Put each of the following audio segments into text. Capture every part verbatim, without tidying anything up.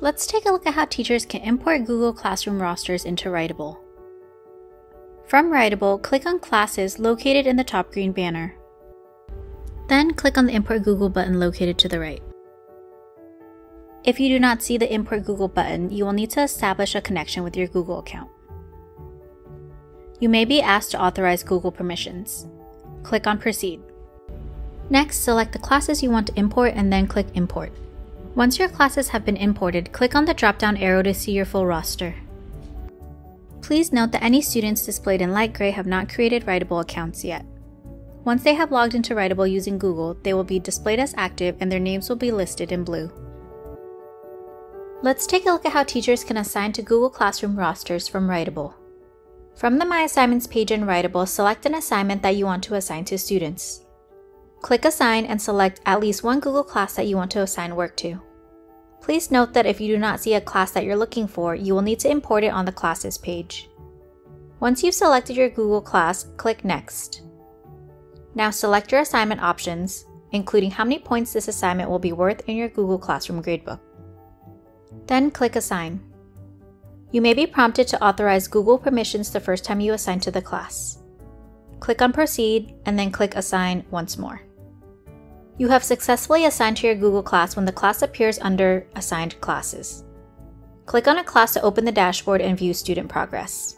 Let's take a look at how teachers can import Google Classroom rosters into Writable. From Writable, click on Classes located in the top green banner. Then click on the Import Google button located to the right. If you do not see the Import Google button, you will need to establish a connection with your Google account. You may be asked to authorize Google permissions. Click on Proceed. Next, select the classes you want to import and then click Import. Once your classes have been imported, click on the drop-down arrow to see your full roster. Please note that any students displayed in light gray have not created Writable accounts yet. Once they have logged into Writable using Google, they will be displayed as active and their names will be listed in blue. Let's take a look at how teachers can assign to Google Classroom rosters from Writable. From the My Assignments page in Writable, select an assignment that you want to assign to students. Click Assign and select at least one Google class that you want to assign work to. Please note that if you do not see a class that you're looking for, you will need to import it on the Classes page. Once you've selected your Google class, click Next. Now select your assignment options, including how many points this assignment will be worth in your Google Classroom gradebook. Then click Assign. You may be prompted to authorize Google permissions the first time you assign to the class. Click on Proceed and then click Assign once more. You have successfully assigned to your Google class when the class appears under Assigned Classes. Click on a class to open the dashboard and view student progress.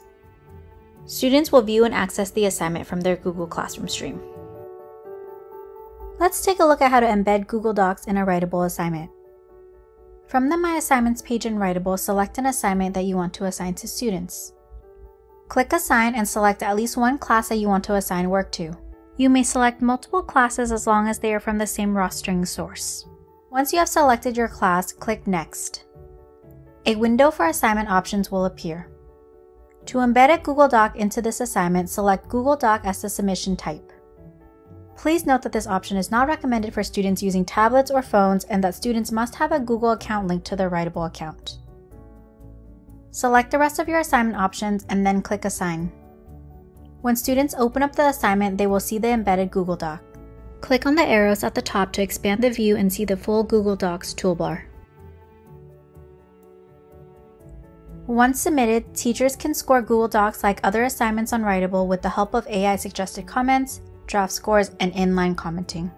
Students will view and access the assignment from their Google Classroom stream. Let's take a look at how to embed Google Docs in a Writable assignment. From the My Assignments page in Writable, select an assignment that you want to assign to students. Click Assign and select at least one class that you want to assign work to. You may select multiple classes as long as they are from the same rostering source. Once you have selected your class, click Next. A window for assignment options will appear. To embed a Google Doc into this assignment, select Google Doc as the submission type. Please note that this option is not recommended for students using tablets or phones and that students must have a Google account linked to their Writable account. Select the rest of your assignment options and then click Assign. When students open up the assignment, they will see the embedded Google Doc. Click on the arrows at the top to expand the view and see the full Google Docs toolbar. Once submitted, teachers can score Google Docs like other assignments on Writable with the help of A I-suggested comments, draft scores, and inline commenting.